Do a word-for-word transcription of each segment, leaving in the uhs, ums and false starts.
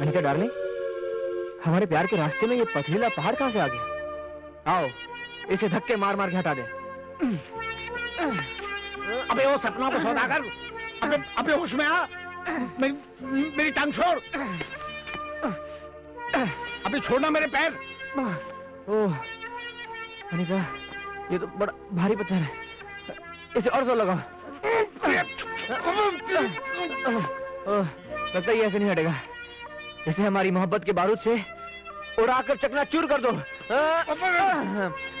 Anika darling, हमारे प्यार के रास्ते में ये पथरीला पहाड़ कहाँ से आ गया? आओ इसे धक्के मार मार के हटा दे। अबे वो सपनों को सौदागर, अबे अबे होश में आ, मेरी मेरी टांग छोड़, अबे छोड़ना मेरे पैर। ओह अनिका, ये तो बड़ा भारी पत्थर है, इसे और जोर लगाओ। लगता है ये ऐसे नहीं हटेगा, इसे हमारी मोहब्बत के बारूद से उड़ाकर चकनाचूर कर दो। अबे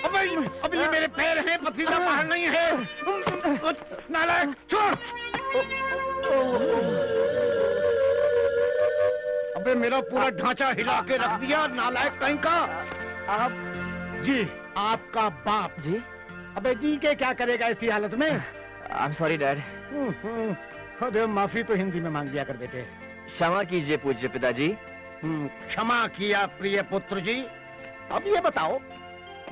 अबे ये मेरे पैर हैं, पथरीला पहाड़ नहीं है। नालायक, छोड़। अबे मेरा पूरा ढांचा हिला के रख दिया, नालायक कहीं का। आप जी, आपका बाप जी। अबे जी के क्या करेगा ऐसी हालत में? I am sorry dad. खुद माफी तो हिंदी में मांग दिया कर बेटे। क्षमा कीजिए पूज्य पिताजी। क्षमा किया प्रिय पुत्र जी। अब ये बताओ,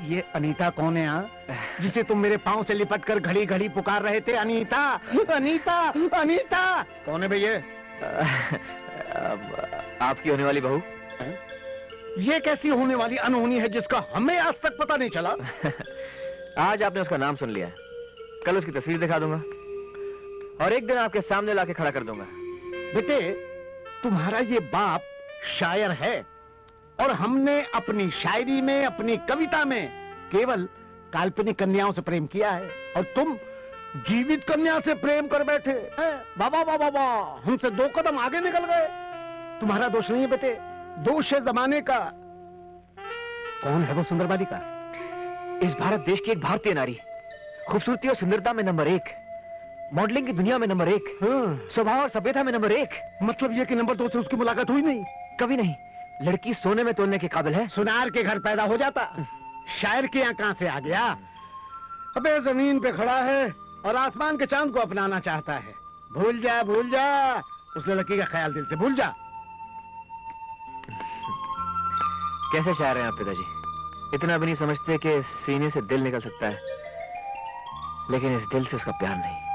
ये अनीता कौन है? यहाँ जिसे तुम मेरे पाँव से लिपटकर घड़ी घड़ी पुकार रहे थे, अनीता अनीता अनीता, कौन है भैया? आपकी होने वाली बहू। ये कैसी होने वाली अनहोनी है जिसका हमें आज तक पता नहीं चला? आज आपने उसका नाम सुन लिया, कल उसकी तस्वीर दिखा दूंगा और एक दिन आपके सामने लाके खड़ा कर दूंगा। बेटे, तुम्हारा ये बाप शायर है और हमने अपनी शायरी में, अपनी कविता में केवल काल्पनिक कन्याओं से प्रेम किया है और तुम जीवित कन्या से प्रेम कर बैठे। बाबा बाबा बाबा, हमसे दो कदम आगे निकल गए। तुम्हारा दोष नहीं है बेटे, दोष है जमाने का। कौन है वो सुंदरवादी का? इस भारत देश की एक भारतीय नारी, खूबसूरती और सुंदरता में नंबर एक, मॉडलिंग की दुनिया में नंबर एक, स्वभाव और सभ्यता में नंबर एक। मतलब ये कि नंबर दो से उसकी मुलाकात हुई नहीं? कभी नहीं। लड़की सोने में तोलने के काबिल है। सुनार के घर पैदा हो जाता, शायर के यहाँ कहाँ से आ गया? अबे जमीन पे खड़ा है और आसमान के चांद को अपनाना चाहता है। भूल जा भूल जा, उस लड़की का ख्याल दिल से भूल जा। कैसे शायर हैं आप पिताजी, इतना भी नहीं समझते कि सीने से दिल निकल सकता है, लेकिन इस दिल से उसका प्यार नहीं।